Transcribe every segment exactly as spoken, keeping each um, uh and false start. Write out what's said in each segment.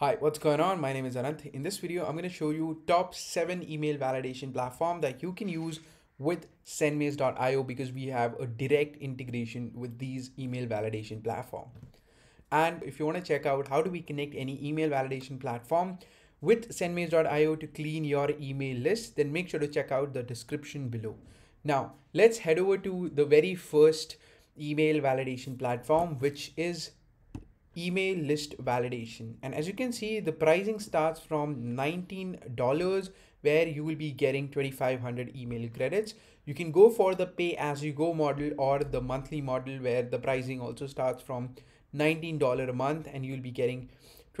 Hi, what's going on? My name is Anant. In this video, I'm going to show you top seven email validation platform that you can use with SendMails dot i o because we have a direct integration with these email validation platform. And if you want to check out how do we connect any email validation platform with SendMails dot i o to clean your email list, then make sure to check out the description below. Now, let's head over to the very first email validation platform, which is email list validation. And as you can see, the pricing starts from nineteen dollars, where you will be getting twenty-five hundred email credits. You can go for the pay as you go model or the monthly model, where the pricing also starts from nineteen dollars a month and you'll be getting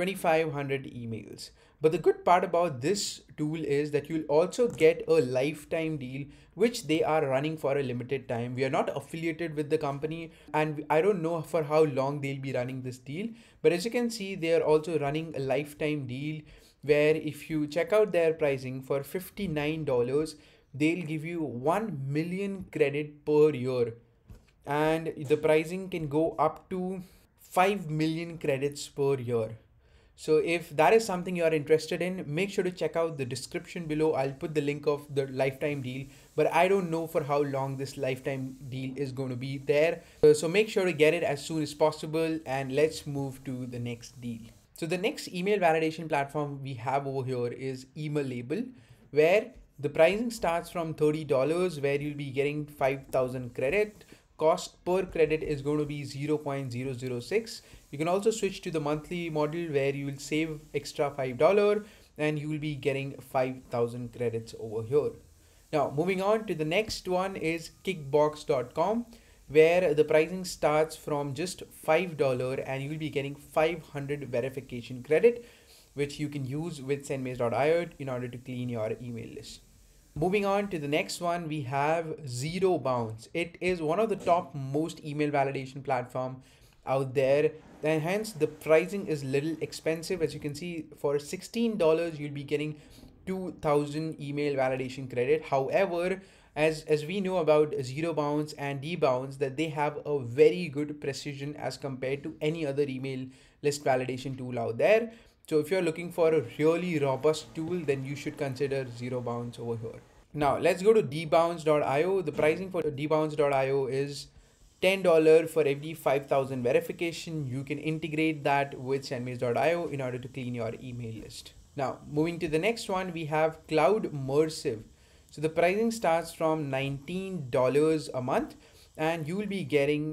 twenty-five hundred emails. But the good part about this tool is that you'll also get a lifetime deal, which they are running for a limited time. We are not affiliated with the company, and I don't know for how long they'll be running this deal. But as you can see, they are also running a lifetime deal where if you check out their pricing for fifty-nine dollars, they'll give you one million credit per year. And the pricing can go up to five million credits per year. So if that is something you are interested in, make sure to check out the description below. I'll put the link of the lifetime deal, but I don't know for how long this lifetime deal is going to be there. So make sure to get it as soon as possible, and let's move to the next deal. So the next email validation platform we have over here is Emailable, where the pricing starts from thirty dollars, where you'll be getting five thousand credit. Cost per credit is going to be zero point zero zero six. You can also switch to the monthly model where you will save extra five dollars and you will be getting five thousand credits over here. Now, moving on to the next one is kickbox dot com, where the pricing starts from just five dollars and you will be getting five hundred verification credit, which you can use with SendMails dot i o in order to clean your email list. Moving on to the next one, we have ZeroBounce. It is one of the top most email validation platform out there, and hence the pricing is little expensive. As you can see, for sixteen dollars, you'll be getting two thousand email validation credit. However, as, as we know about ZeroBounce and debounce, that they have a very good precision as compared to any other email list validation tool out there. So if you're looking for a really robust tool, then you should consider ZeroBounce over here. Now let's go to debounce dot i o. The pricing for debounce dot i o is ten dollars for every five thousand verification. You can integrate that with SendMails dot i o in order to clean your email list. Now moving to the next one, we have Cloudmersive. So the pricing starts from nineteen dollars a month and you will be getting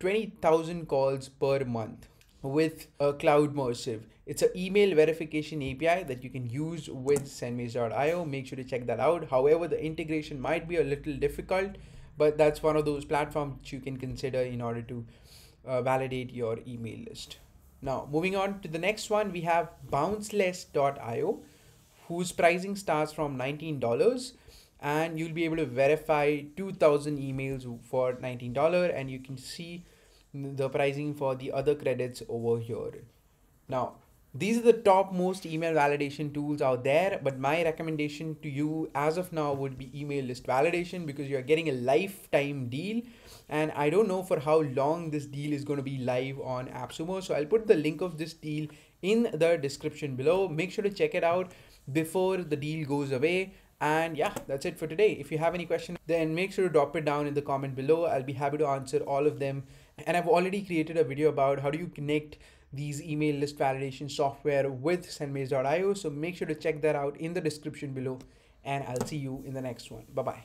twenty thousand calls per month with uh, Cloudmersive. It's an email verification A P I that you can use with SendMails dot i o. Make sure to check that out. However, the integration might be a little difficult, but that's one of those platforms you can consider in order to uh, validate your email list. Now, moving on to the next one, we have bounceless dot i o, whose pricing starts from nineteen dollars, and you'll be able to verify two thousand emails for nineteen dollars, and you can see the pricing for the other credits over here. Now, these are the top most email validation tools out there, but my recommendation to you as of now would be email list validation because you're getting a lifetime deal. And I don't know for how long this deal is going to be live on AppSumo. So I'll put the link of this deal in the description below. Make sure to check it out before the deal goes away. And yeah, that's it for today. If you have any questions, then make sure to drop it down in the comment below. I'll be happy to answer all of them. And I've already created a video about how do you connect these email list validation software with SendMails dot i o. So make sure to check that out in the description below, and I'll see you in the next one. Bye-bye.